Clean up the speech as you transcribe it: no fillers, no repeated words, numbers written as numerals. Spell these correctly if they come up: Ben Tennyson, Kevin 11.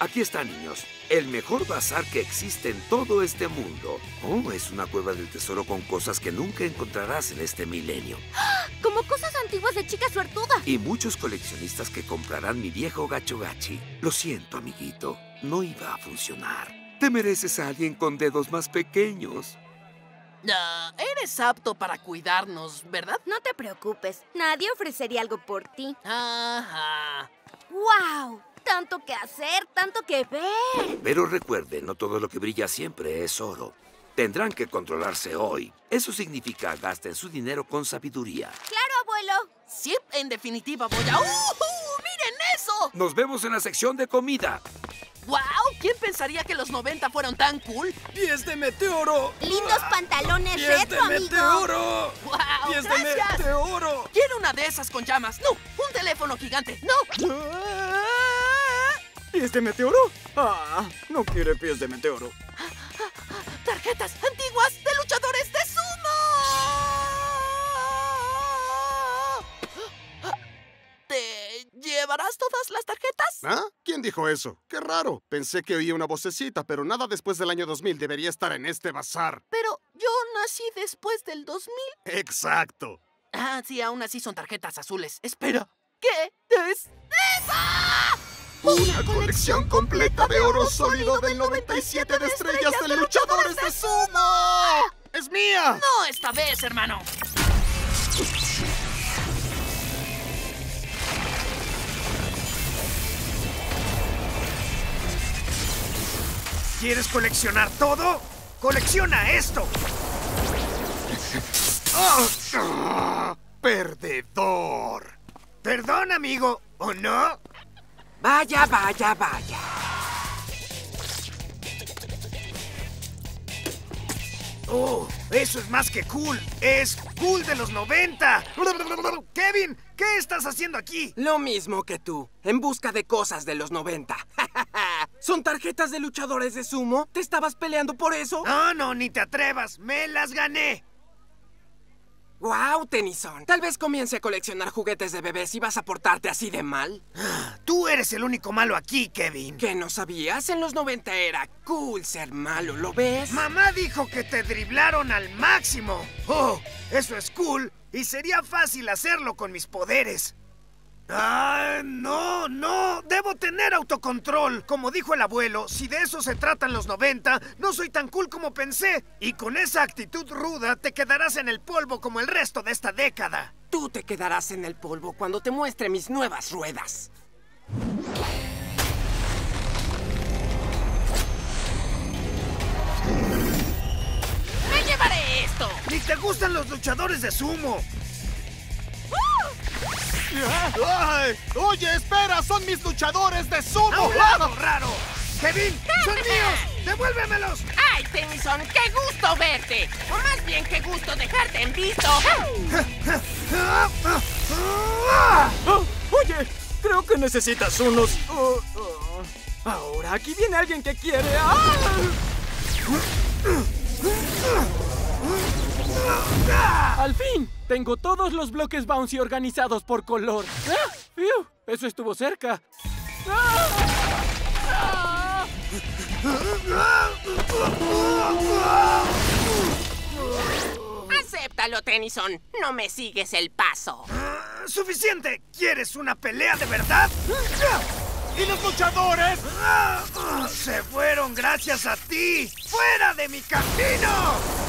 Aquí está, niños. El mejor bazar que existe en todo este mundo. Oh, es una cueva del tesoro con cosas que nunca encontrarás en este milenio. Como cosas antiguas de chica suertuda. Y muchos coleccionistas que comprarán mi viejo gachogachi. Lo siento, amiguito. No iba a funcionar. Te mereces a alguien con dedos más pequeños. Eres apto para cuidarnos, ¿verdad? No te preocupes. Nadie ofrecería algo por ti. Ajá. ¡Wow! Tanto que hacer, tanto que ver. Pero recuerden, no todo lo que brilla siempre es oro. Tendrán que controlarse hoy. Eso significa gasten su dinero con sabiduría. ¡Claro, abuelo! Sí, en definitiva voy a... ¡Miren eso! Nos vemos en la sección de comida. ¡Wow! ¿Quién pensaría que los 90 fueron tan cool? ¡Pies de meteoro! ¡Lindos pantalones retro, amigo! ¡Pies de meteoro! ¡Wow! ¡Pies de meteoro! ¡Quiero una de esas con llamas! ¡No! ¡Un teléfono gigante! ¡No! ¿Pies de meteoro? Ah, no quiere pies de meteoro. ¡Tarjetas antiguas de luchadores de sumo! ¿Te llevarás todas las tarjetas? ¿Ah? ¿Quién dijo eso? ¡Qué raro! Pensé que oía una vocecita, pero nada después del año 2000 debería estar en este bazar. Pero yo nací después del 2000. ¡Exacto! Ah, sí, aún así son tarjetas azules. ¡Espera! ¿Qué es eso? Una colección completa de oro sólido del 97 de estrellas de luchadores de sumo. ¡Es mía! No esta vez, hermano. ¿Quieres coleccionar todo? ¡Colecciona esto! ¡Perdedor! Perdón, amigo, ¿o no? Vaya, vaya, vaya. Oh, eso es más que cool. Es cool de los 90. Kevin, ¿qué estás haciendo aquí? Lo mismo que tú, en busca de cosas de los 90. ¿Son tarjetas de luchadores de sumo? ¿Te estabas peleando por eso? No, no, ni te atrevas. Me las gané. ¡Guau, Tennyson! Tal vez comience a coleccionar juguetes de bebés y vas a portarte así de mal. Tú eres el único malo aquí, Kevin. ¿Qué no sabías? En los 90 era cool ser malo, ¿lo ves? Mamá dijo que te driblaron al máximo. ¡Oh! Eso es cool y sería fácil hacerlo con mis poderes. ¡Ah, no, no! Debo tener autocontrol. Como dijo el abuelo, si de eso se tratan los 90, no soy tan cool como pensé. Y con esa actitud ruda, te quedarás en el polvo como el resto de esta década. Tú te quedarás en el polvo cuando te muestre mis nuevas ruedas. ¡Me llevaré esto! ¡Ni te gustan los luchadores de sumo! ¡Ay! ¡Oye, espera! ¡Son mis luchadores de sumo! ¡A un lado, raro! ¡Kevin! ¡Son míos! ¡Devuélvemelos! ¡Ay, Tennyson! ¡Qué gusto verte! O más bien, qué gusto dejarte en visto. Oye, creo que necesitas unos... Ahora, aquí viene alguien que quiere... ¡Al fin! Tengo todos los bloques bouncy organizados por color. ¡Eso estuvo cerca! ¡Acéptalo, Tennyson! ¡No me sigues el paso! ¡Suficiente! ¿Quieres una pelea de verdad? ¡Y los luchadores! ¡Se fueron gracias a ti! ¡Fuera de mi camino!